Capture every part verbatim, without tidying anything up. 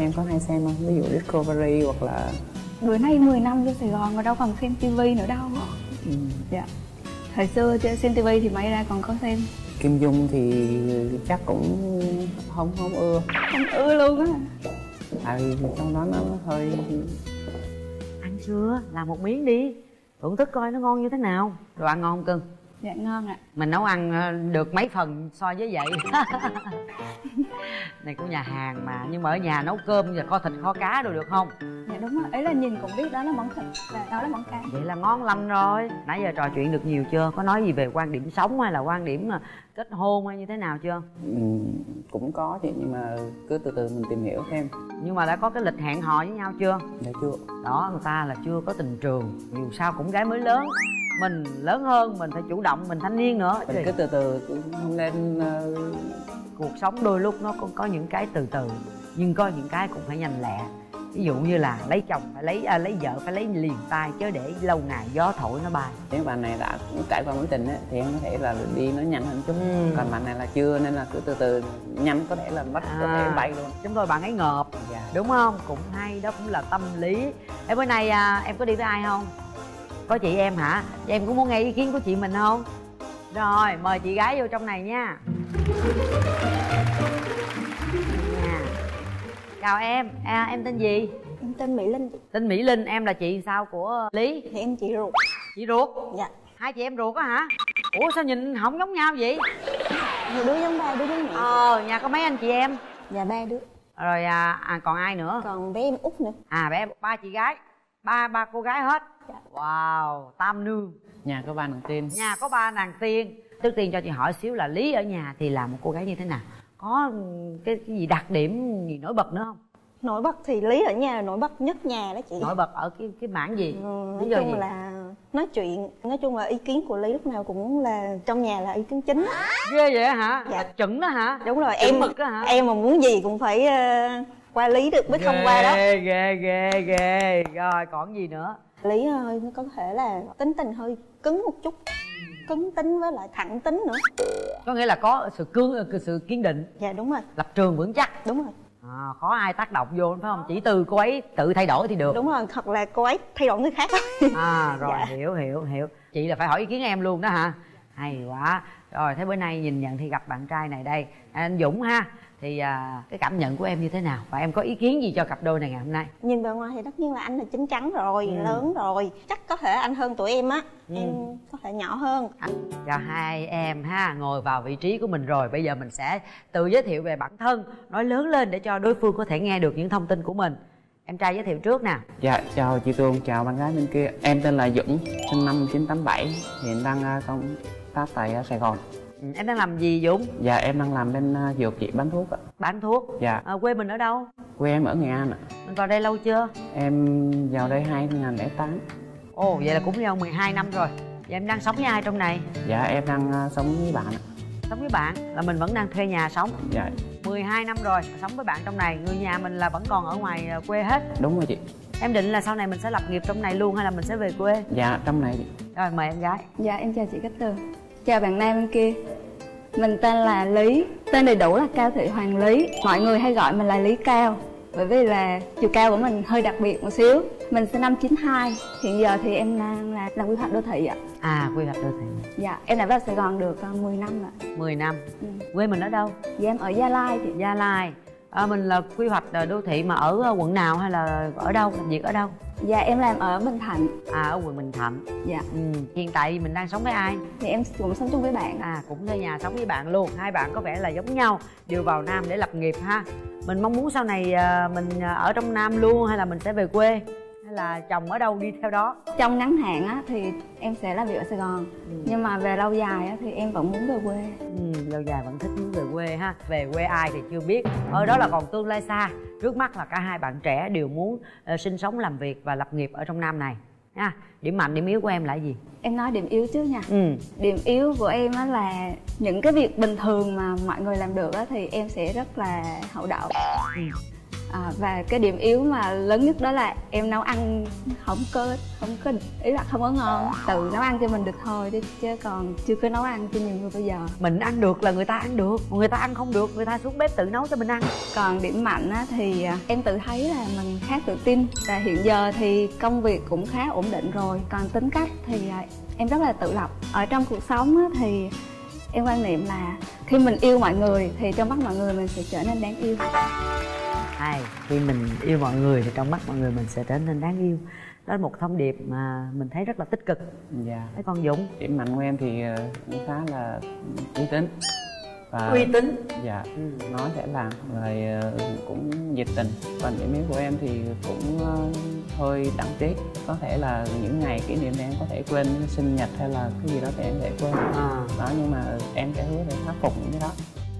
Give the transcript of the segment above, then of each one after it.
Em có hay xem không? Ví dụ Discovery hoặc là... Bữa nay mười năm trên Sài Gòn mà đâu còn xem tivi nữa đâu. Ừ. Dạ. Thời xưa xem tivi thì may ra còn có xem. Kim Dung thì chắc cũng không không ưa. Không ưa luôn á. Tại vì trong đó nó hơi... Ăn chưa? Làm một miếng đi. Thưởng thức coi nó ngon như thế nào. Đồ ăn ngon không cưng? Dạ ngon ạ. Mình nấu ăn được mấy phần so với vậy. Này của nhà hàng mà, nhưng mà ở nhà nấu cơm và kho thịt kho cá đồ được không? Dạ đúng rồi, ấy là nhìn cũng biết đó là món thịt và đó là món cá. Vậy là ngon lắm rồi. Nãy giờ trò chuyện được nhiều chưa? Có nói gì về quan điểm sống hay là quan điểm kết hôn hay như thế nào chưa? Ừ, cũng có chị, nhưng mà cứ từ từ mình tìm hiểu thêm. Nhưng mà đã có cái lịch hẹn hò với nhau chưa? Dạ chưa. Đó, người ta là chưa có tình trường, dù sao cũng gái mới lớn. Mình lớn hơn, mình phải chủ động, mình thanh niên nữa. Mình cứ từ từ, không nên... Uh... Cuộc sống đôi lúc nó cũng có những cái từ từ, nhưng có những cái cũng phải nhanh lẹ. Ví dụ như là lấy chồng phải lấy à, lấy vợ phải lấy liền tay, chứ để lâu ngày gió thổi nó bay. Nếu bạn này đã trải qua mối tình ấy, thì em có thể là đi nó nhanh hơn chút. Ừ. Còn bạn này là chưa, nên là cứ từ từ nhanh, có thể là bắt à, có thể bay luôn. Chúng tôi bạn ấy ngợp, dạ. Đúng không? Cũng hay, đó cũng là tâm lý. Ê, bữa nay à, em có đi với ai không? Có chị em hả? Vậy em cũng muốn nghe ý kiến của chị mình không? Rồi, mời chị gái vô trong này nha. Nhà. Chào em, à, em tên gì? Em tên Mỹ Linh. Tên Mỹ Linh, em là chị sao của Lý? Thì em chị ruột. Chị ruột? Dạ. Hai chị em ruột á hả? Ủa sao nhìn không giống nhau vậy? Nhiều đứa giống ba đứa giống mẹ. Ờ, nhà có mấy anh chị em? Dạ ba đứa. Rồi à, à, còn ai nữa? Còn bé em út nữa. À bé em, ba chị gái. Ba ba cô gái hết. Dạ. Wow, tam nương. Nhà có ba nàng tiên. Nhà có ba nàng tiên. Trước tiên cho chị hỏi xíu là Lý ở nhà thì là một cô gái như thế nào? Có cái, cái gì đặc điểm gì nổi bật nữa không? Nổi bật thì Lý ở nhà là nổi bật nhất nhà đó chị. Nổi bật ở cái cái mảng gì? Ừ, nói chung gì? Là nói chuyện, nói chung là ý kiến của Lý lúc nào cũng là trong nhà là ý kiến chính. Ghê vậy hả? Dạ. Chuẩn đó hả? Đúng rồi, em mực đó hả? Em mà muốn gì cũng phải uh, qua Lý được mới thông qua đó. Ghê ghê ghê ghê. Rồi còn gì nữa? Lý hơi có thể là tính tình hơi cứng một chút, cứng tính với lại thẳng tính nữa. Có nghĩa là có sự cương, sự kiên định. Dạ đúng rồi. Lập trường vững chắc. Đúng rồi. À, khó ai tác động vô phải không? Chỉ từ cô ấy tự thay đổi thì được. Đúng rồi, thật là cô ấy thay đổi người khác. À rồi dạ. hiểu hiểu hiểu. Chị là phải hỏi ý kiến em luôn đó hả? Hay quá. Rồi thế bữa nay nhìn nhận thì gặp bạn trai này đây, anh Dũng ha. Thì à, cái cảm nhận của em như thế nào? Và em có ý kiến gì cho cặp đôi này ngày hôm nay? Nhìn bề ngoài thì tất nhiên là anh là chín chắn rồi, ừ. lớn rồi. Chắc có thể anh hơn tuổi em á, ừ. em có thể nhỏ hơn. Cho hai em ha, ngồi vào vị trí của mình rồi. Bây giờ mình sẽ tự giới thiệu về bản thân, nói lớn lên để cho đối phương có thể nghe được những thông tin của mình. Em trai giới thiệu trước nè. Dạ, chào chị Tường, chào bạn gái bên kia. Em tên là Dũng, sinh năm một nghìn chín trăm tám mươi bảy, hiện đang công tác tại Sài Gòn. Em đang làm gì Dũng? Dạ em đang làm bên dược chị, bán thuốc ạ. Bán thuốc? Dạ. À, quê mình ở đâu? Quê em ở Nghệ An ạ. Mình vào đây lâu chưa? Em vào đây hai nghìn không trăm lẻ tám. Ồ vậy là cũng vào mười hai năm rồi. Vậy em đang sống với ai trong này? Dạ em đang sống với bạn ạ. Sống với bạn? Là mình vẫn đang thuê nhà sống? Dạ. mười hai năm rồi, sống với bạn trong này. Người nhà mình là vẫn còn ở ngoài quê hết? Đúng rồi chị. Em định là sau này mình sẽ lập nghiệp trong này luôn hay là mình sẽ về quê? Dạ trong này chị. Rồi mời em gái. Dạ em chào chị Cát Tường. Chào bạn nam bên kia. Mình tên là Lý. Tên đầy đủ là Cao Thị Hoàng Lý. Mọi người hay gọi mình là Lý Cao, bởi vì là chiều cao của mình hơi đặc biệt một xíu. Mình sinh năm chín hai. Hiện giờ thì em đang là làm quy hoạch đô thị ạ. À quy hoạch đô thị. Dạ em đã vào Sài Gòn được mười năm ạ. Mười năm. Ừ. Quê mình ở đâu? Dạ em ở Gia Lai chị. Gia Lai à, mình là quy hoạch đô thị mà ở quận nào hay là ở đâu, làm việc ở đâu? Dạ em làm ở Bình Thạnh. À ở quận Bình Thạnh. Dạ. Ừ. Hiện tại mình đang sống với ai? Thì em cũng sống chung với bạn. À cũng thuê nhà sống với bạn luôn. Hai bạn có vẻ là giống nhau, đều vào Nam để lập nghiệp ha. Mình mong muốn sau này mình ở trong Nam luôn hay là mình sẽ về quê? Hay là chồng ở đâu đi theo đó? Trong ngắn hạn á, thì em sẽ làm việc ở Sài Gòn. Ừ. Nhưng mà về lâu dài á, thì em vẫn muốn về quê. Ừ, lâu dài vẫn thích muốn về quê ha. Về quê ai thì chưa biết. Ở đó là còn tương lai xa. Trước mắt là cả hai bạn trẻ đều muốn uh, sinh sống, làm việc và lập nghiệp ở trong Nam này ha. Điểm mạnh, điểm yếu của em là gì? Em nói điểm yếu trước nha. Ừ. Điểm yếu của em á là những cái việc bình thường mà mọi người làm được á, thì em sẽ rất là hậu đậu. Ừ. À, và cái điểm yếu mà lớn nhất đó là em nấu ăn không có không có ý là không có ngon, tự nấu ăn cho mình được thôi chứ, chứ còn chưa có nấu ăn cho nhiều người. Bây giờ mình ăn được là người ta ăn được, người ta ăn không được người ta xuống bếp tự nấu cho mình ăn. Còn điểm mạnh á, thì em tự thấy là mình khá tự tin, và hiện giờ thì công việc cũng khá ổn định rồi. Còn tính cách thì em rất là tự lập. Ở trong cuộc sống á, thì em quan niệm là khi mình yêu mọi người thì trong mắt mọi người mình sẽ trở nên đáng yêu. Hay, khi mình yêu mọi người thì trong mắt mọi người mình sẽ trở nên đáng yêu. Đó là một thông điệp mà mình thấy rất là tích cực. Dạ. Thấy con Dũng, điểm mạnh của em thì cũng khá là uy tín. Và uy tín. Dạ. Nói sẽ làm, rồi cũng nhiệt tình. Còn điểm yếu của em thì cũng hơi đậm tiếc. Có thể là những ngày kỷ niệm em có thể quên sinh nhật hay là cái gì đó thì em sẽ quên. À. Đó, nhưng mà em sẽ hứa để khắc phục những cái đó.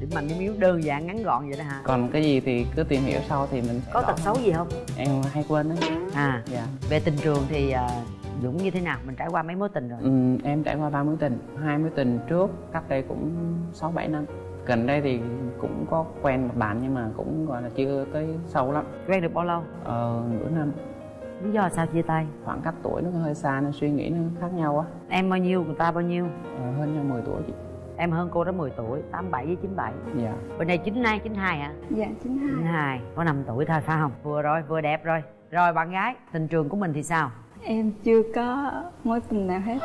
Điểm mạnh điểm yếu đơn giản ngắn gọn vậy đó hả? Còn cái gì thì cứ tìm hiểu sau thì mình có tật xấu gì không? Em hay quên đó. À, dạ. Về tình trường thì uh, Dũng như thế nào? Mình trải qua mấy mối tình rồi? Ừ, em trải qua ba mối tình, hai mối tình trước cách đây cũng sáu bảy năm. Gần đây thì cũng có quen một bạn nhưng mà cũng gọi là chưa tới sâu lắm. Quen được bao lâu? Ờ, nửa năm. Lý do sao chia tay? Khoảng cách tuổi nó hơi xa nên suy nghĩ nó khác nhau á. Em bao nhiêu, người ta bao nhiêu? Ờ, hơn nhau mười tuổi chị. Em hơn cô đó mười tuổi, tám bảy với chín bảy. Dạ. Bên này chín hai, chín hai hả? Dạ, chín hai. chín hai, có năm tuổi thôi phải không? Vừa rồi, vừa đẹp rồi. Rồi bạn gái, tình trường của mình thì sao? Em chưa có mối tình nào hết.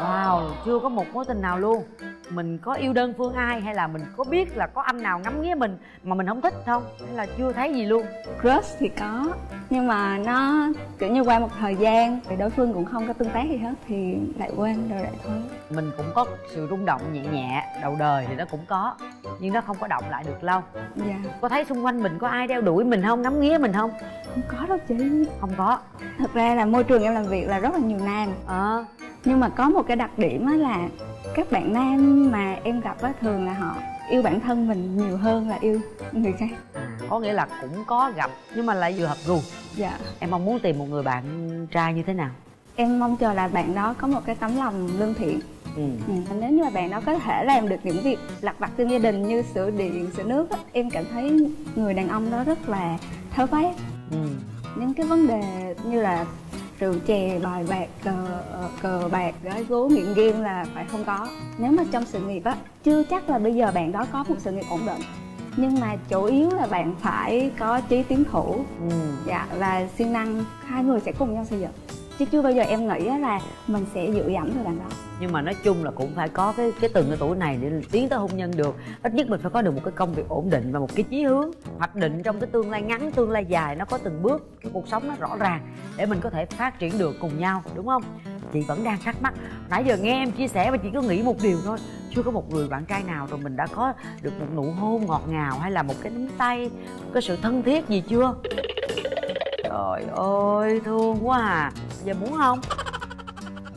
Wow, chưa có một mối tình nào luôn. Mình có yêu đơn phương ai hay là mình có biết là có anh nào ngắm nghía mình mà mình không thích không? Hay là chưa thấy gì luôn? Crush thì có, nhưng mà nó kiểu như qua một thời gian thì đối phương cũng không có tương tác gì hết thì lại quên rồi lại thôi. Mình cũng có sự rung động nhẹ nhẹ, đầu đời thì nó cũng có, nhưng nó không có động lại được lâu. Dạ. Có thấy xung quanh mình có ai đeo đuổi mình không, ngắm nghía mình không? Không có đâu chị. Không có. Thật ra là môi trường em làm việc là rất là nhiều nam. Ờ. À. Nhưng mà có một cái đặc điểm á là các bạn nam mà em gặp á thường là họ yêu bản thân mình nhiều hơn là yêu người khác. À, có nghĩa là cũng có gặp nhưng mà lại vừa hợp gu. Dạ. Em mong muốn tìm một người bạn trai như thế nào? Em mong chờ là bạn đó có một cái tấm lòng lương thiện. Ừ. Ừ. Nếu như mà bạn đó có thể làm được những việc lặt vặt trong gia đình như sửa điện, sửa nước á, em cảm thấy người đàn ông đó rất là tháo vát. Ừ. Những cái vấn đề như là rượu chè, bài bạc, cờ, cờ bạc, gái gố, nghiện game là phải không có. Nếu mà trong sự nghiệp á, chưa chắc là bây giờ bạn đó có một sự nghiệp ổn định, nhưng mà chủ yếu là bạn phải có chí tiến thủ. Ừ. Dạ, và siêng năng, hai người sẽ cùng nhau xây dựng. Chứ chưa bao giờ em nghĩ là mình sẽ dựa dẫm từ bạn đó. Nhưng mà nói chung là cũng phải có cái cái từng cái tuổi này để tiến tới hôn nhân được. Ít nhất mình phải có được một cái công việc ổn định và một cái chí hướng hoạch định trong cái tương lai ngắn, tương lai dài, nó có từng bước, cái cuộc sống nó rõ ràng để mình có thể phát triển được cùng nhau, đúng không? Chị vẫn đang thắc mắc, nãy giờ nghe em chia sẻ và chị cứ nghĩ một điều thôi, chưa có một người bạn trai nào rồi mình đã có được một nụ hôn ngọt ngào hay là một cái nắm tay, cái sự thân thiết gì chưa? Trời ơi, thương quá à. Giờ muốn không?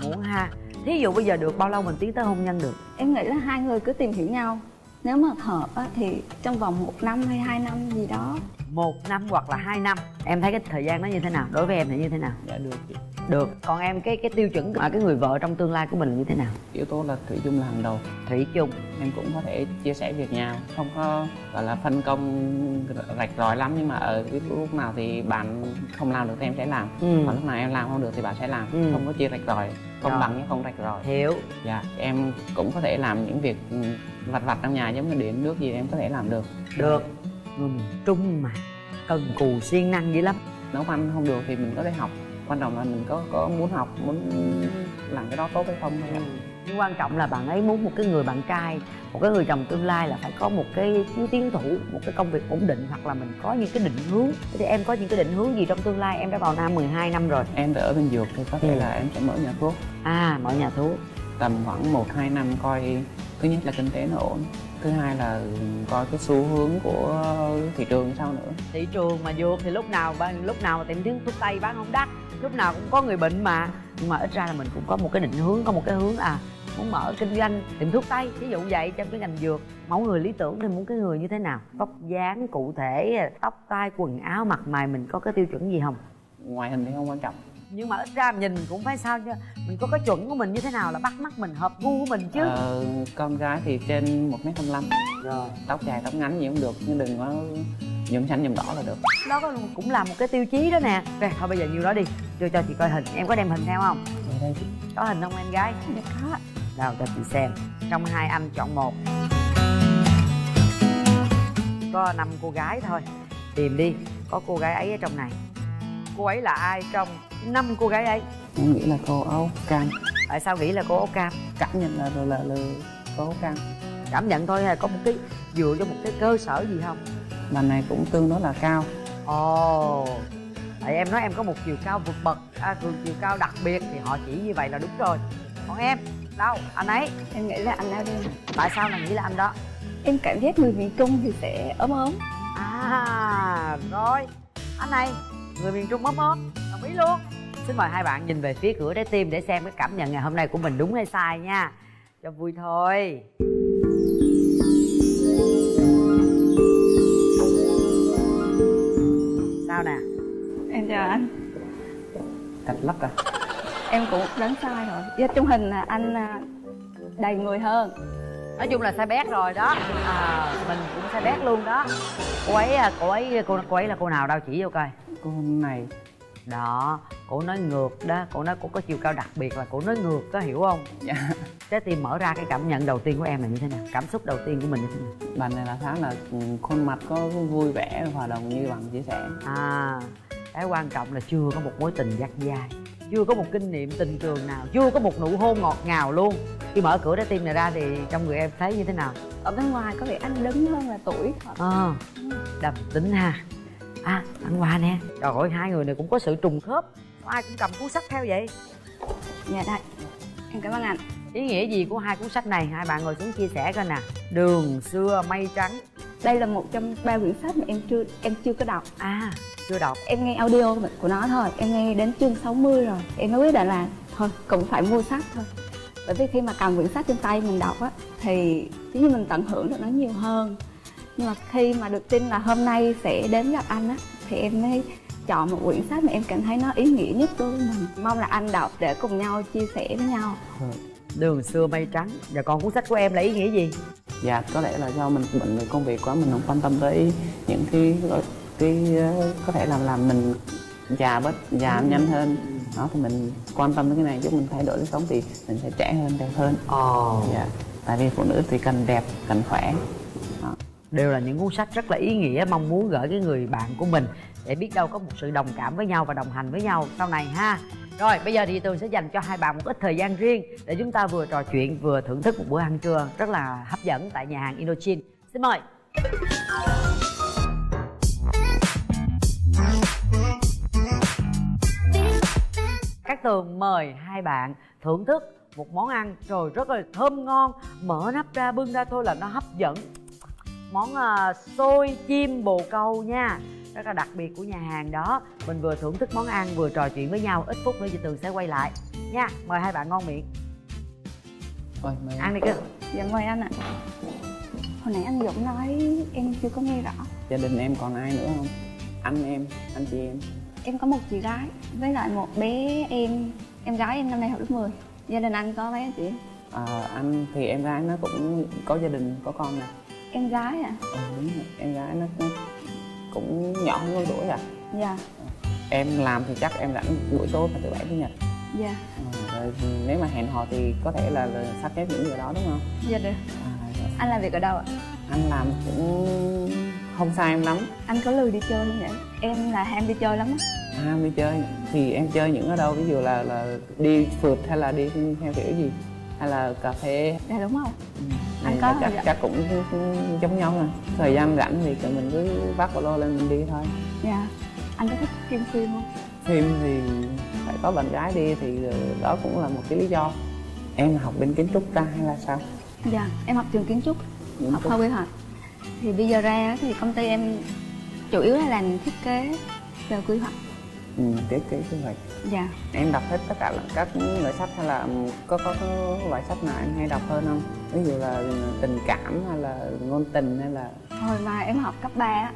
Muốn ha. Thí dụ bây giờ được bao lâu mình tiến tới hôn nhân được? Em nghĩ là hai người cứ tìm hiểu nhau. Nếu mà hợp á, thì trong vòng một năm hay hai năm gì đó. Một năm hoặc là hai năm. Em thấy cái thời gian nó như thế nào? Đối với em thì như thế nào? Dạ được chị. Được. Còn em cái cái tiêu chuẩn ở cái người vợ trong tương lai của mình là như thế nào? Yếu tố là thủy chung là hàng đầu. Thủy chung. Em cũng có thể chia sẻ việc nhà, không có gọi là phân công rạch ròi lắm, nhưng mà ở cái lúc nào thì bạn không làm được thì em sẽ làm. Ừ. Còn lúc nào em làm không được thì bạn sẽ làm. Ừ. Không có chia rạch ròi, công rồi. Bằng nhưng không rạch ròi. Hiểu. Dạ. Em cũng có thể làm những việc vặt vặt trong nhà giống như điện nước gì em có thể làm được. Được. Người mình trung mà cần cù siêng năng dữ lắm. Nấu ăn không được thì mình có thể học, quan trọng là mình có có muốn học, muốn làm cái đó tốt hay không. Ừ. Nhưng quan trọng là bạn ấy muốn một cái người bạn trai, một cái người chồng tương lai là phải có một cái thiếu tiến thủ, một cái công việc ổn định, hoặc là mình có những cái định hướng. Thì em có những cái định hướng gì trong tương lai? Em đã vào Nam mười hai năm rồi. Em ở bên dược thì có thể ừ. là em sẽ mở nhà thuốc. À, mở nhà thuốc. Tầm khoảng một hai năm coi, thứ nhất là kinh tế nó ổn, thứ hai là coi cái xu hướng của thị trường sao nữa. Thị trường mà dược thì lúc nào lúc nào mà tìm tiếng thuốc tây bán không đắt, lúc nào cũng có người bệnh mà. Nhưng mà ít ra là mình cũng có một cái định hướng, có một cái hướng à muốn mở kinh doanh tiệm thuốc tây ví dụ vậy. Trong cái ngành dược, mẫu người lý tưởng thì muốn cái người như thế nào? Tóc dáng cụ thể, tóc tai, quần áo, mặt mày, mình có cái tiêu chuẩn gì không? Ngoại hình thì không quan trọng, nhưng mà ít ra nhìn cũng phải sao chứ, mình có cái chuẩn của mình như thế nào là bắt mắt mình, hợp gu của mình chứ. Ờ, con gái thì trên một mét năm mươi lăm rồi, tóc dài tóc ngắn gì cũng được, nhưng đừng có nhôm xanh nhôm đỏ là được. Đó cũng là một cái tiêu chí đó nè. Rồi thôi bây giờ nhiêu đó đi, đưa cho chị coi hình. Em có đem hình theo không? Đây. Có hình không em gái? Dạ có. Nào cho chị xem. Trong hai anh chọn một. Có năm cô gái thôi. Tìm đi. Có cô gái ấy ở trong này. Cô ấy là ai trong năm cô gái ấy? Em nghĩ là cô áo cam. Tại sao nghĩ là cô áo cam? Cảm nhận là là, là, là cô áo cam. Cảm nhận thôi hay có một cái dựa cho một cái cơ sở gì không? Bà này cũng tương đối là cao. Ồ oh. Tại em nói em có một chiều cao vượt bậc, à, chiều cao đặc biệt thì họ chỉ như vậy là đúng rồi. Còn em, đâu? Anh ấy. Em nghĩ là anh đó đi. Tại sao mình nghĩ là anh đó? Em cảm giác người miền Trung thì sẽ ốm ốm. À, rồi. Anh này, người miền Trung ốm ốm. Đồng ý luôn. Xin mời hai bạn nhìn về phía cửa trái tim để xem cái cảm nhận ngày hôm nay của mình đúng hay sai nha. Cho vui thôi. Sao nè? Em chào anh. Thật lắm à? Em cũng đoán sai rồi. Với trong hình là anh đầy người hơn. Nói chung là sai bét rồi đó. À, mình cũng sai bét luôn đó. Cô ấy, cô ấy, cô, cô ấy là cô nào đâu chỉ vô coi. Cô này. Đó, cô nói ngược đó. Cô nói cô có chiều cao đặc biệt là cô nói ngược đó, hiểu không? Dạ. Trái tim mở ra, cái cảm nhận đầu tiên của em là như thế nào? Cảm xúc đầu tiên của mình như thế nào? Bạn này là khá là khuôn mặt có vui vẻ, hòa đồng như bạn chia sẻ. À, cái quan trọng là chưa có một mối tình dắt dai, chưa có một kinh nghiệm tình trường nào, chưa có một nụ hôn ngọt ngào luôn. Khi mở cửa trái tim này ra thì trong người em thấy như thế nào? Ở bên ngoài có vẻ anh đứng hơn là tuổi thật. Ờ, đầm tính ha. À, tặng quà nè. Trời ơi, hai người này cũng có sự trùng khớp. Ai cũng cầm cuốn sách theo vậy. Dạ đây. Em cảm ơn anh. Ý nghĩa gì của hai cuốn sách này? Hai bạn ngồi xuống chia sẻ coi nè. Đường xưa mây trắng. Đây là một trong ba quyển sách mà em chưa em chưa có đọc. À, chưa đọc. Em nghe audio của nó thôi. Em nghe đến chương sáu mươi rồi. Em mới quyết định là thôi, cũng phải mua sách thôi. Bởi vì khi mà cầm quyển sách trên tay mình đọc á, thì giống như mình tận hưởng được nó nhiều hơn. Nhưng mà khi mà được tin là hôm nay sẽ đến gặp anh á, thì em mới chọn một quyển sách mà em cảm thấy nó ý nghĩa nhất đối với mình. Mong là anh đọc để cùng nhau chia sẻ với nhau. Đường xưa mây trắng. Và còn cuốn sách của em là ý nghĩa gì? Dạ, có lẽ là do mình bận về công việc quá, mình không quan tâm tới những cái, cái có thể làm làm mình già bớt, già ừ. nhanh hơn. Đó, thì mình quan tâm đến cái này, giúp mình thay đổi cái sống thì mình sẽ trẻ hơn, đẹp hơn. Ồ. Oh. Dạ, tại vì phụ nữ thì cần đẹp, cần khỏe. Đó. Đều là những cuốn sách rất là ý nghĩa, mong muốn gửi cái người bạn của mình để biết đâu có một sự đồng cảm với nhau và đồng hành với nhau sau này ha. Rồi bây giờ thì Tường sẽ dành cho hai bạn một ít thời gian riêng để chúng ta vừa trò chuyện vừa thưởng thức một bữa ăn trưa rất là hấp dẫn tại nhà hàng Inochin. Xin mời. Cát Tường mời hai bạn thưởng thức một món ăn rồi rất là thơm ngon. Mở nắp ra bưng ra thôi là nó hấp dẫn. Món uh, xôi chim bồ câu nha, rất là đặc biệt của nhà hàng đó. Mình vừa thưởng thức món ăn vừa trò chuyện với nhau. Ít phút nữa chị Tường sẽ quay lại nha. Mời hai bạn ngon miệng. Ôi, mời ăn đi cơ. Dạ mời anh ạ. À. Hồi nãy anh Dũng nói em chưa có nghe rõ. Gia đình em còn ai nữa không? Anh em, anh chị em. Em có một chị gái với lại một bé em. Em gái em năm nay học lớp mười. Gia đình anh có mấy anh chị? À, anh thì em gái nó cũng có gia đình, có con nè. Em gái à? Ừ, đúng rồi. Em gái nó cũng nhỏ hơn đôi tuổi à? Dạ. Em làm thì chắc em rảnh buổi tối và thứ bảy chủ nhật. Dạ. À, rồi nếu mà hẹn hò thì có thể là, là sắp xếp những giờ đó đúng không? Dạ được. À, dạ. Anh làm việc ở đâu ạ? Anh làm cũng không sai em lắm. Anh có lười đi chơi không vậy? Em là ham đi chơi lắm á. Ham đi chơi thì em chơi những ở đâu? Ví dụ là là đi phượt hay là đi theo kiểu gì? Hay là cà phê? Dạ đúng không? Ừ. Anh có chắc, chắc cũng giống nhau rồi. Thời gian rảnh thì mình cứ vác ba lô lên mình đi thôi. Dạ. Anh có thích xem phim không? Phim thì phải có bạn gái đi thì đó cũng là một cái lý do. Em học bên kiến trúc ra hay là sao? Dạ, em học trường kiến trúc, kiến học khoa quy hoạch. Thì bây giờ ra thì công ty em chủ yếu là làm thiết kế về quy hoạch. Ừ, thiết kế quy hoạch. Dạ. Em đọc hết tất cả các loại sách hay là có, có, có loại sách nào em hay đọc hơn không? Ví dụ là tình cảm hay là ngôn tình hay là... Hồi mà em học cấp ba á,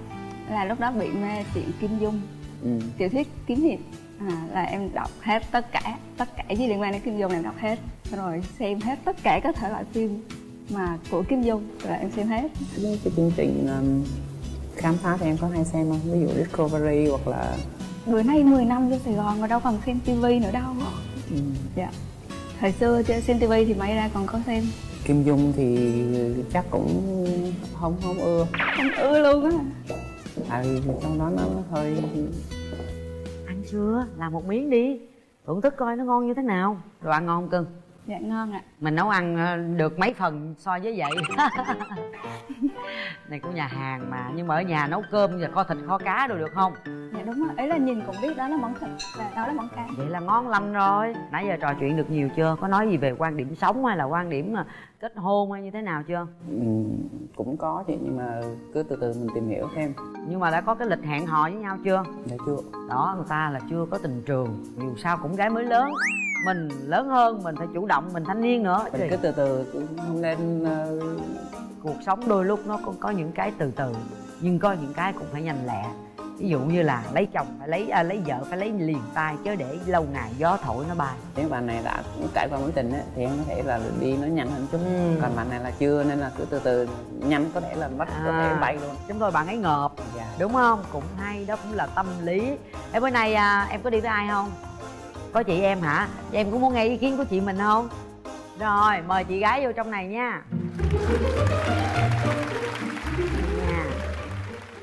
là lúc đó bị mê chuyện Kim Dung. Ừ. Tiểu thuyết kiếm hiệp à, là em đọc hết tất cả. Tất cả gì liên quan đến Kim Dung là em đọc hết. Rồi xem hết tất cả các thể loại phim mà của Kim Dung là em xem hết. Cái chương trình um, khám phá thì em có hay xem không? Ví dụ Discovery hoặc là... Người nay mười năm trong Sài Gòn mà đâu còn xem tivi nữa đâu. Ừ. Dạ. Thời xưa xem tivi thì may ra còn có xem. Kim Dung thì chắc cũng không không ưa. Không ưa luôn á. Tại vì trong đó nó hơi... Ăn chưa? Làm một miếng đi. Thưởng thức coi nó ngon như thế nào. Đồ ăn ngon không cưng? Dạ ngon ạ. Mình nấu ăn được mấy phần so với vậy. Này cũng nhà hàng mà. Nhưng mà ở nhà nấu cơm và kho thịt kho cá đồ được không? Dạ đúng rồi, ấy là nhìn cũng biết đó là món thịt và đó là món cá. Vậy là ngon lắm rồi. Nãy giờ trò chuyện được nhiều chưa? Có nói gì về quan điểm sống hay là quan điểm kết hôn hay như thế nào chưa? Ừ, cũng có chị, nhưng mà cứ từ từ mình tìm hiểu thêm. Nhưng mà đã có cái lịch hẹn hò với nhau chưa? Dạ chưa. Đó, người ta là chưa có tình trường. Dù sao cũng gái mới lớn, mình lớn hơn, mình phải chủ động, mình thanh niên nữa. Mình cứ từ từ, không nên... Uh... Cuộc sống đôi lúc nó cũng có những cái từ từ, nhưng có những cái cũng phải nhanh lẹ. Ví dụ như là lấy chồng phải lấy à, lấy vợ phải lấy liền tay, chứ để lâu ngày gió thổi nó bay. Nếu bạn này đã trải qua mối tình ấy, thì em có thể là đi nó nhanh hơn chút. Ừ. Còn bạn này là chưa, nên là cứ từ từ nhanh, có thể là bắt à, có thể bay luôn. Chúng tôi bạn ấy ngợp, dạ. Đúng không? Cũng hay, đó cũng là tâm lý. Ê, bữa nay à, em có đi với ai không? Có chị em hả? Em cũng muốn nghe ý kiến của chị mình không? Rồi, mời chị gái vô trong này nha. Nhà.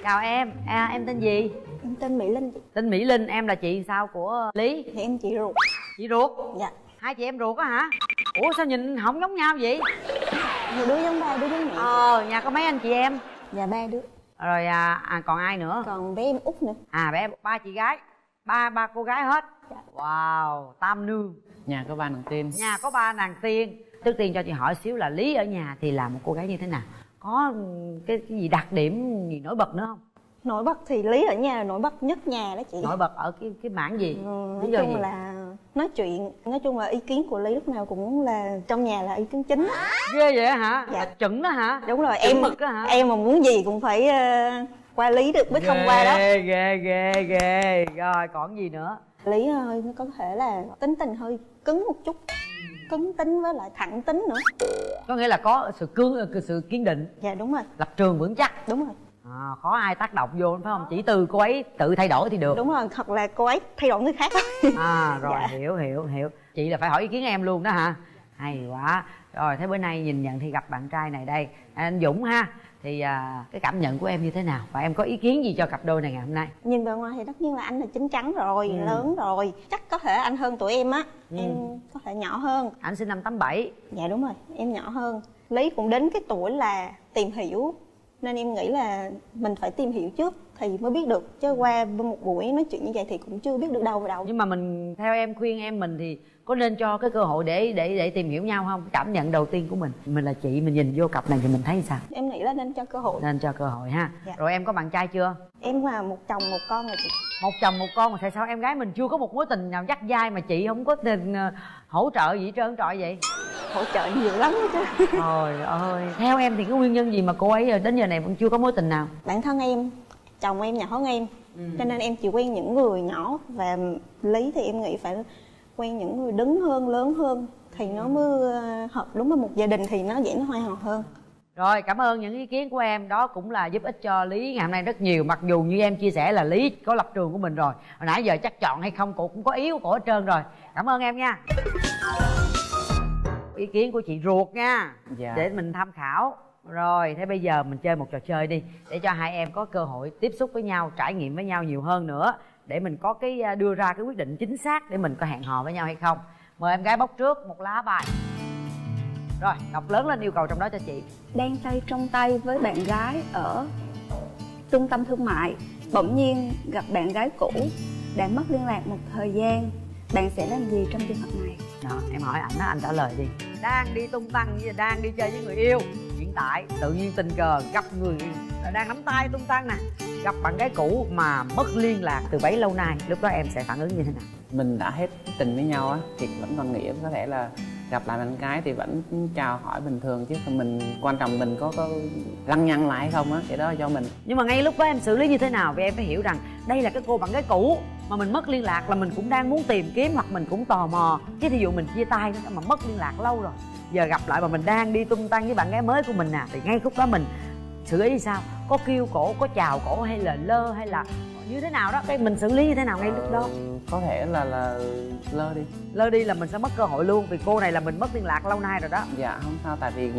Chào em, à, em tên gì? Em tên Mỹ Linh. Tên Mỹ Linh, em là chị sao của Lý? Thì em chị ruột. Chị ruột? Dạ. Hai chị em ruột á hả? Ủa sao nhìn không giống nhau vậy? Nhiều đứa giống ba, đứa giống mẹ. Ờ, nhà có mấy anh chị em? Dạ ba đứa. Rồi à, à, còn ai nữa? Còn bé em út nữa. À bé ba chị gái, ba ba cô gái hết. Dạ. Wow, tam nương. Nhà có ba nàng tiên. Nhà có ba nàng tiên. Trước tiên cho chị hỏi xíu là Lý ở nhà thì là một cô gái như thế nào? Có cái, cái gì đặc điểm gì nổi bật nữa không? Nổi bật thì Lý ở nhà là nổi bật nhất nhà đó chị. Nổi bật ở cái cái mảng gì? Ừ, nói chung gì? Là nói chuyện, nói chung là ý kiến của Lý lúc nào cũng là trong nhà là ý kiến chính. Ghê vậy hả? Dạ. Chuẩn đó hả? Đúng rồi. Chuẩn em mực đó hả? Em mà muốn gì cũng phải uh, qua Lý được mới thông qua đó. Ghê ghê ghê ghê. Rồi còn gì nữa? Lý hơi có thể là tính tình hơi cứng một chút, cứng tính với lại thẳng tính nữa. Có nghĩa là có sự cương, sự kiên định. Dạ đúng rồi. Lập trường vững chắc. Đúng rồi. À, khó ai tác động vô phải không? Chỉ từ cô ấy tự thay đổi thì được. Đúng rồi, thật là cô ấy thay đổi người khác. À rồi dạ. hiểu hiểu hiểu. Chị là phải hỏi ý kiến em luôn đó hả? Hay quá. Rồi thế bữa nay nhìn nhận thì gặp bạn trai này đây, anh Dũng ha. Thì à, cái cảm nhận của em như thế nào? Và em có ý kiến gì cho cặp đôi này ngày hôm nay? Nhìn bề ngoài thì tất nhiên là anh là chín chắn rồi, ừ. lớn rồi. Chắc có thể anh hơn tuổi em á, ừ. em có thể nhỏ hơn. Anh sinh năm tám bảy. Dạ đúng rồi, em nhỏ hơn. Lý cũng đến cái tuổi là tìm hiểu, nên em nghĩ là mình phải tìm hiểu trước thì mới biết được. Chứ qua một buổi nói chuyện như vậy thì cũng chưa biết được đâu vào đâu. Nhưng mà mình, theo em khuyên em mình thì có nên cho cái cơ hội để để để tìm hiểu nhau không? Cảm nhận đầu tiên của mình, mình là chị, mình nhìn vô cặp này thì mình thấy sao? Em nghĩ là nên cho cơ hội. Nên cho cơ hội ha. Dạ. Rồi em có bạn trai chưa? Em là một chồng một con rồi chị. Một chồng một con mà tại sao em gái mình chưa có một mối tình nào dắt dai mà chị không có tình hỗ trợ gì hết trơn trọi vậy? Hỗ trợ nhiều lắm đó chứ. Trời ơi. Theo em thì cái nguyên nhân gì mà cô ấy đến giờ này vẫn chưa có mối tình nào? Bản thân em, chồng em nhỏ hơn em, ừ. cho nên em chỉ quen những người nhỏ. Và Lý thì em nghĩ phải quen những người đứng hơn, lớn hơn thì nó mới hợp đúng với một gia đình thì nó dễ, nó hoài hợp hơn. Rồi, cảm ơn những ý kiến của em. Đó cũng là giúp ích cho Lý ngày hôm nay rất nhiều. Mặc dù như em chia sẻ là Lý có lập trường của mình rồi, hồi nãy giờ chắc chọn hay không cổ cũng có ý của cổ hết trơn rồi. Cảm ơn em nha. Ý kiến của chị ruột nha, dạ. để mình tham khảo. Rồi, thế bây giờ mình chơi một trò chơi đi, để cho hai em có cơ hội tiếp xúc với nhau, trải nghiệm với nhau nhiều hơn nữa, để mình có cái đưa ra cái quyết định chính xác để mình có hẹn hò với nhau hay không. Mời em gái bóc trước một lá bài. Rồi, đọc lớn lên yêu cầu trong đó cho chị. Đang tay trong tay với bạn gái ở trung tâm thương mại, bỗng nhiên gặp bạn gái cũ, đã mất liên lạc một thời gian. Bạn sẽ làm gì trong trường hợp này? Đó, em hỏi ảnh đó, anh trả lời đi. Đang đi tung tăng, đang đi chơi với người yêu, hiện tại tự nhiên tình cờ gặp người đang nắm tay tung tăng nè, gặp bạn gái cũ mà mất liên lạc từ bấy lâu nay, lúc đó em sẽ phản ứng như thế nào? Mình đã hết tình với nhau á thì vẫn còn nghĩ có thể là gặp lại bạn gái thì vẫn chào hỏi bình thường, chứ mình quan trọng mình có có lăng nhăng lại hay không á, thì đó là do mình. Nhưng mà ngay lúc đó em xử lý như thế nào? Vì em phải hiểu rằng đây là cái cô bạn gái cũ mà mình mất liên lạc, là mình cũng đang muốn tìm kiếm hoặc mình cũng tò mò. Chứ thí dụ mình chia tay đó mà mất liên lạc lâu rồi, giờ gặp lại mà mình đang đi tung tăng với bạn gái mới của mình nè, à, thì ngay lúc đó mình xử lý sao? có kêu cổ, có chào cổ hay là lơ hay là như thế nào đó, cái mình xử lý như thế nào ngay lúc đó? Có thể là là lơ đi. Lơ đi là mình sẽ mất cơ hội luôn, vì cô này là mình mất liên lạc lâu nay rồi đó. Dạ không sao, tại vì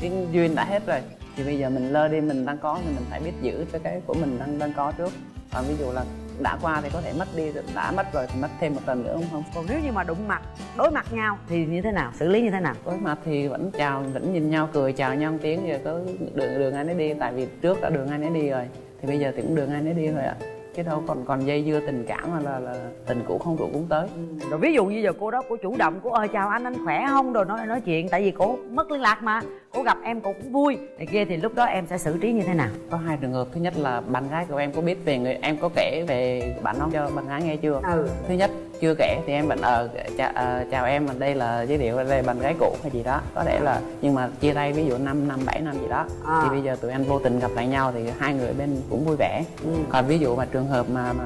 cái duyên đã hết rồi, thì bây giờ mình lơ đi, mình đang có thì mình phải biết giữ cho cái của mình đang đang có trước. Và ví dụ là đã qua thì có thể mất đi, đã mất rồi thì mất thêm một lần nữa không không. Còn nếu như mà đụng mặt, đối mặt nhau thì như thế nào, xử lý như thế nào? Đối mặt thì vẫn chào, vẫn nhìn nhau, cười chào nhau một tiếng rồi có đường đường anh ấy đi, tại vì trước đã đường anh ấy đi rồi thì bây giờ thì cũng đường anh ấy đi rồi ạ. Chứ đâu còn còn dây dưa tình cảm mà là, là tình cũ không rượu cũng tới. Rồi ví dụ như giờ cô đó cô chủ động, cô ơi chào anh, anh khỏe không, rồi nói nói chuyện, tại vì cô mất liên lạc mà cô gặp em cô cũng vui này kia, thì lúc đó em sẽ xử trí như thế nào? Có hai trường hợp. Thứ nhất là bạn gái của em có biết về người em có kể về bạn không cho bạn gái nghe chưa? Ừ. Thứ nhất chưa kể thì em vẫn ờ à, chào em, đây là giới thiệu đây là bạn gái cũ hay gì đó có thể là, nhưng mà chia tay ví dụ năm năm bảy năm gì đó à. Thì bây giờ tụi anh vô tình gặp lại nhau thì hai người bên cũng vui vẻ. Ừ. Còn ví dụ mà trường hợp mà, mà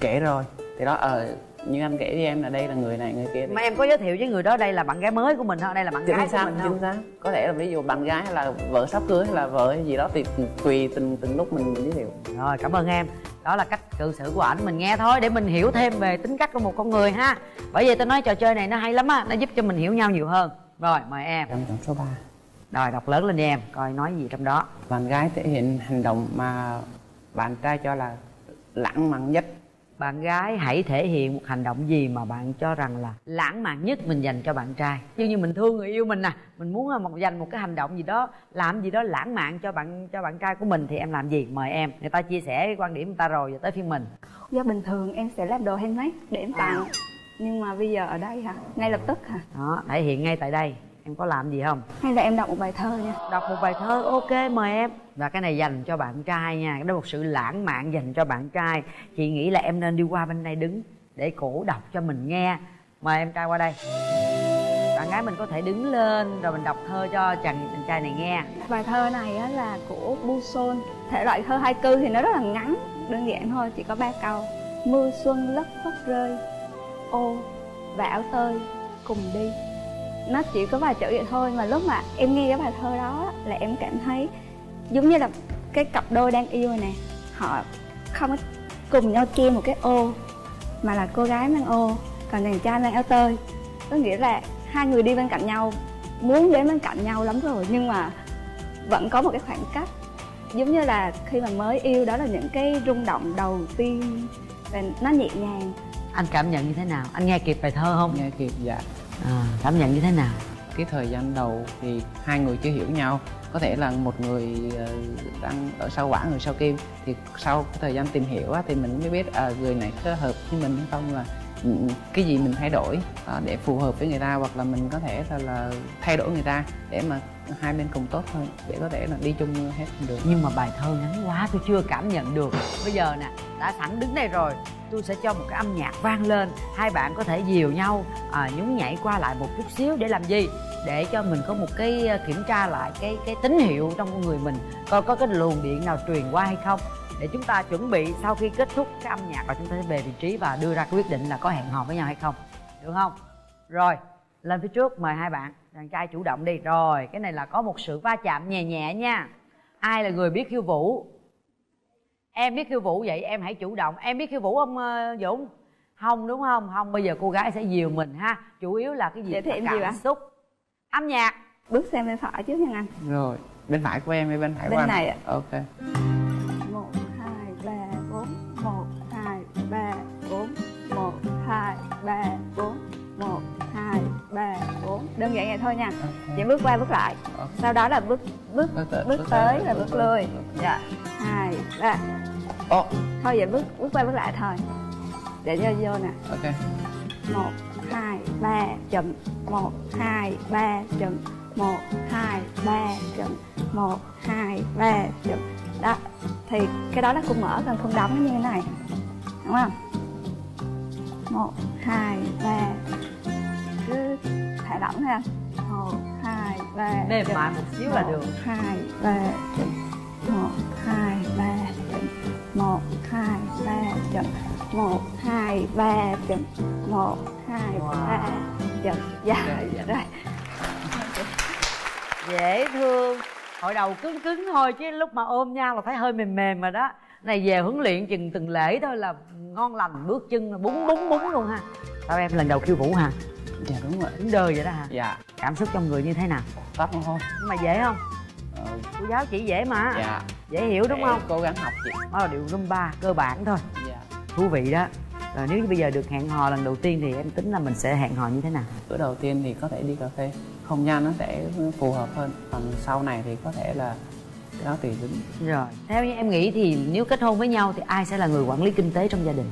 kể rồi thì đó ờ à, như anh kể với em là đây là người này người kia thì... Mà em có giới thiệu với người đó đây là bạn gái mới của mình không, đây là bạn chính gái xác, của mình không? Chính xác. Có thể là ví dụ bạn gái hay là vợ sắp cưới hay là vợ gì đó thì tùy từng từng lúc mình, mình giới thiệu. Rồi, cảm ơn em. Đó là cách cư xử của ảnh, mình nghe thôi để mình hiểu thêm về tính cách của một con người ha. Bởi vậy tôi nói trò chơi này nó hay lắm á, nó giúp cho mình hiểu nhau nhiều hơn. Rồi, mời em. Trong tổng số ba. Rồi, đọc lớn lên đi em, coi nói gì trong đó. Bạn gái thể hiện hành động mà bạn trai cho là lãng mạn nhất. Bạn gái hãy thể hiện một hành động gì mà bạn cho rằng là lãng mạn nhất mình dành cho bạn trai. Như như mình thương người yêu mình nè, à, mình muốn một dành một cái hành động gì đó, làm gì đó lãng mạn cho bạn cho bạn trai của mình thì em làm gì? Mời em. Người ta chia sẻ cái quan điểm người ta rồi, giờ tới phiên mình. Do bình thường em sẽ làm đồ handmade để em tặng. À. Nhưng mà bây giờ ở đây hả? Ngay lập tức hả? Đó, thể hiện ngay tại đây. Em có làm gì không? Hay là em đọc một bài thơ nha. Đọc một bài thơ, ok mời em. Và cái này dành cho bạn trai nha, đó là một sự lãng mạn dành cho bạn trai. Chị nghĩ là em nên đi qua bên đây đứng để cổ đọc cho mình nghe. Mời em trai qua đây. Bạn gái mình có thể đứng lên rồi mình đọc thơ cho chàng chàng trai này nghe. Bài thơ này á là của Busson. Thể loại thơ haiku thì nó rất là ngắn, đơn giản thôi, chỉ có ba câu. Mưa xuân lất phất rơi, ô bão tơi cùng đi. Nó chỉ có vài chữ vậy thôi, mà lúc mà em nghe cái bài thơ đó là em cảm thấy giống như là cái cặp đôi đang yêu rồi nè, họ không có cùng nhau che một cái ô, mà là cô gái mang ô còn chàng trai mang áo tơi. Có nghĩa là hai người đi bên cạnh nhau, muốn đến bên cạnh nhau lắm rồi nhưng mà vẫn có một cái khoảng cách. Giống như là khi mà mới yêu, đó là những cái rung động đầu tiên và nó nhẹ nhàng. Anh cảm nhận như thế nào? Anh nghe kịp bài thơ không? Nghe kịp, dạ. À, cảm nhận như thế nào? Cái thời gian đầu thì hai người chưa hiểu nhau, có thể là một người đang ở sau quả người sau kim, thì sau cái thời gian tìm hiểu thì mình mới biết à, người này có hợp với mình hay không, là cái gì mình thay đổi để phù hợp với người ta, hoặc là mình có thể là, là thay đổi người ta để mà hai bên cùng tốt hơn, để có thể là đi chung hết được. Nhưng mà bài thơ ngắn quá, tôi chưa cảm nhận được. Bây giờ nè, đã sẵn đứng đây rồi, tôi sẽ cho một cái âm nhạc vang lên, hai bạn có thể dìu nhau à, nhún nhảy qua lại một chút xíu. Để làm gì? Để cho mình có một cái kiểm tra lại cái cái tín hiệu trong con người mình, coi có cái luồng điện nào truyền qua hay không, để chúng ta chuẩn bị sau khi kết thúc cái âm nhạc và chúng ta sẽ về vị trí và đưa ra quyết định là có hẹn hò với nhau hay không, được không? Rồi, lên phía trước, mời hai bạn. Chàng trai chủ động đi. Rồi, cái này là có một sự va chạm nhẹ nhẹ nha. Ai là người biết khiêu vũ? Em biết khiêu vũ vậy em hãy chủ động. Em biết khiêu vũ không Dũng? Không đúng không? Không, bây giờ cô gái sẽ dìu mình ha. Chủ yếu là cái gì? Để cảm gì xúc. Âm nhạc. Bước sang bên phải trước nha anh. Rồi, bên phải của em hay bên phải bên của anh? Bên này ạ. Ok. Một, hai, ba, bốn, một, hai, ba, bốn, một, hai, ba, bốn, một, hai, ba, bốn. Đơn giản vậy thôi nha. Okay. Chỉ bước qua bước lại. Okay. Sau đó là bước bước bước, bước, bước tới là bước, bước lui. Dạ. hai, ba. Ồ. Thôi vậy bước bước qua bước lại thôi. Để cho vô nè. Ok. một, hai, ba, chậm, một, hai, ba, chậm, một, hai, ba, chậm, một, hai, ba, chậm. Đó. Thì cái đó là cung mở còn không đóng như thế này. Đúng không? một, hai, ba. Cứ thả lỏng ha. một, hai, ba. Mềm mại một xíu là được. một, hai, ba, một, hai, ba, một, hai, ba, một, hai, ba. Dạ, dạ rồi. Dễ thương. Hồi đầu cứng cứng thôi chứ lúc mà ôm nhau là phải hơi mềm mềm rồi đó. Này về huấn luyện chừng từng lễ thôi là ngon lành, bước chân là búng búng búng luôn ha. Sao em lần đầu khiêu vũ hả? Dạ đúng rồi. Đúng đời vậy đó hả? Dạ. Cảm xúc trong người như thế nào? Tấp thôi. Nhưng mà dễ không? Ừ. Cô giáo chỉ dễ mà. Dạ. Dễ hiểu đúng để không? Cố gắng học chị. Đó là điệu rumba cơ bản thôi. Dạ. Thú vị đó. Rồi nếu như bây giờ được hẹn hò lần đầu tiên thì em tính là mình sẽ hẹn hò như thế nào? Bữa đầu tiên thì có thể đi cà phê, không gian nó sẽ phù hợp hơn. Còn sau này thì có thể là cái đó tùy hứng. Rồi. Theo như em nghĩ thì nếu kết hôn với nhau thì ai sẽ là người quản lý kinh tế trong gia đình?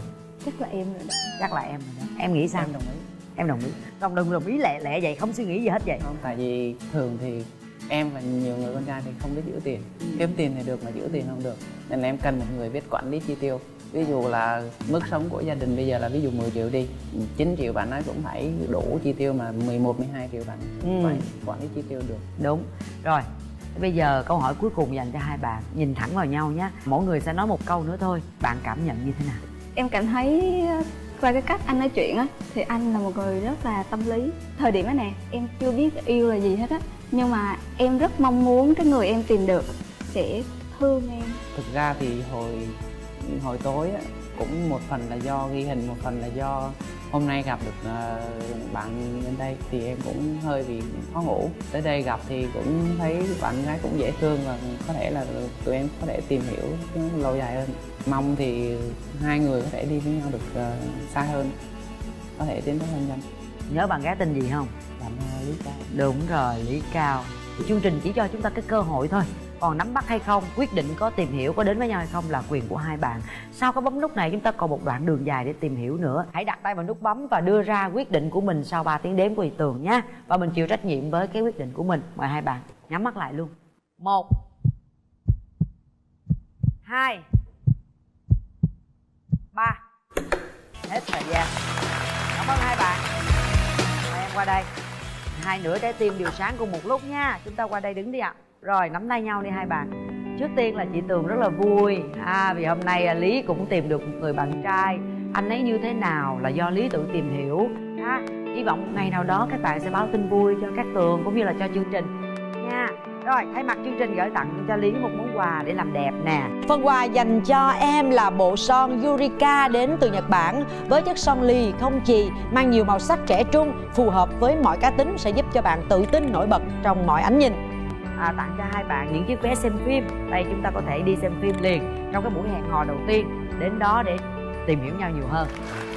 Chắc là em rồi đó. Chắc là em rồi đó. Em nghĩ sao? Em đồng ý. Em đồng ý. Đồng đồng đồng ý lẹ lẹ vậy, không suy nghĩ gì hết vậy? Không, tại vì thường thì em và nhiều người con trai thì không biết giữ tiền. Ừ. Kiếm tiền thì được mà giữ tiền không được. Nên là em cần một người biết quản lý chi tiêu. Ví dụ là mức sống của gia đình bây giờ là ví dụ mười triệu đi, chín triệu bạn nói cũng phải đủ chi tiêu, mà mười một, mười hai triệu bạn ừ. phải quản lý chi tiêu được. Đúng. Rồi, bây giờ câu hỏi cuối cùng dành cho hai bạn. Nhìn thẳng vào nhau nhé. Mỗi người sẽ nói một câu nữa thôi. Bạn cảm nhận như thế nào? Em cảm thấy qua cái cách anh nói chuyện á, thì anh là một người rất là tâm lý. Thời điểm đó nè, em chưa biết yêu là gì hết á. Nhưng mà em rất mong muốn cái người em tìm được sẽ thương em. Thực ra thì hồi... hồi tối á, cũng một phần là do ghi hình, một phần là do hôm nay gặp được uh, bạn bên đây thì em cũng hơi bị khó ngủ. Tới đây gặp thì cũng thấy bạn gái cũng dễ thương và có thể là tụi em có thể tìm hiểu lâu dài hơn. Mong thì hai người có thể đi với nhau được uh, xa hơn, có thể tiến tới hôn nhân. Nhớ bạn gái tên gì không? Bạn uh, Lý Cao. Đúng rồi, Lý Cao. Chương trình chỉ cho chúng ta cái cơ hội thôi. Còn nắm bắt hay không, quyết định có tìm hiểu, có đến với nhau hay không là quyền của hai bạn. Sau cái bấm nút này chúng ta còn một đoạn đường dài để tìm hiểu nữa. Hãy đặt tay vào nút bấm và đưa ra quyết định của mình sau ba tiếng đếm của Thị Tường nha. Và mình chịu trách nhiệm với cái quyết định của mình. Mời hai bạn nhắm mắt lại luôn. Một hai ba. Hết thời gian. Cảm ơn hai bạn. Mời em qua đây. Hai nửa trái tim đều sáng cùng một lúc nha. Chúng ta qua đây đứng đi ạ. Rồi, nắm tay nhau đi hai bạn. Trước tiên là chị Tường rất là vui à, vì hôm nay Lý cũng tìm được một người bạn trai. Anh ấy như thế nào là do Lý tự tìm hiểu à, hy vọng ngày nào đó các bạn sẽ báo tin vui cho Cát Tường cũng như là cho chương trình nha. Rồi, thay mặt chương trình gửi tặng cho Lý một món quà để làm đẹp nè. Phần quà dành cho em là bộ son Yurika đến từ Nhật Bản. Với chất son lì không chì, mang nhiều màu sắc trẻ trung, phù hợp với mọi cá tính, sẽ giúp cho bạn tự tin nổi bật trong mọi ánh nhìn. À, tặng cho hai bạn những chiếc vé xem phim. Đây chúng ta có thể đi xem phim liền trong cái buổi hẹn hò đầu tiên. Đến đó để tìm hiểu nhau nhiều hơn.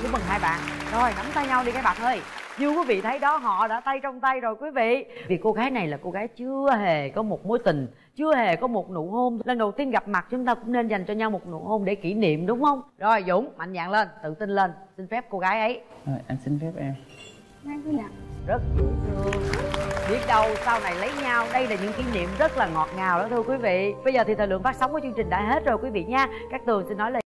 Chúc mừng hai bạn. Rồi, nắm tay nhau đi các bạn ơi. Như quý vị thấy đó, họ đã tay trong tay rồi quý vị. Vì cô gái này là cô gái chưa hề có một mối tình, chưa hề có một nụ hôn. Lần đầu tiên gặp mặt chúng ta cũng nên dành cho nhau một nụ hôn để kỷ niệm, đúng không? Rồi, Dũng, mạnh dạn lên, tự tin lên. Xin phép cô gái ấy. Rồi, anh xin phép em. Anh cứ làm. Rất dễ thương. Biết đâu sau này lấy nhau. Đây là những kỷ niệm rất là ngọt ngào đó thưa quý vị. Bây giờ thì thời lượng phát sóng của chương trình đã hết rồi quý vị nha. Cát Tường xin nói lời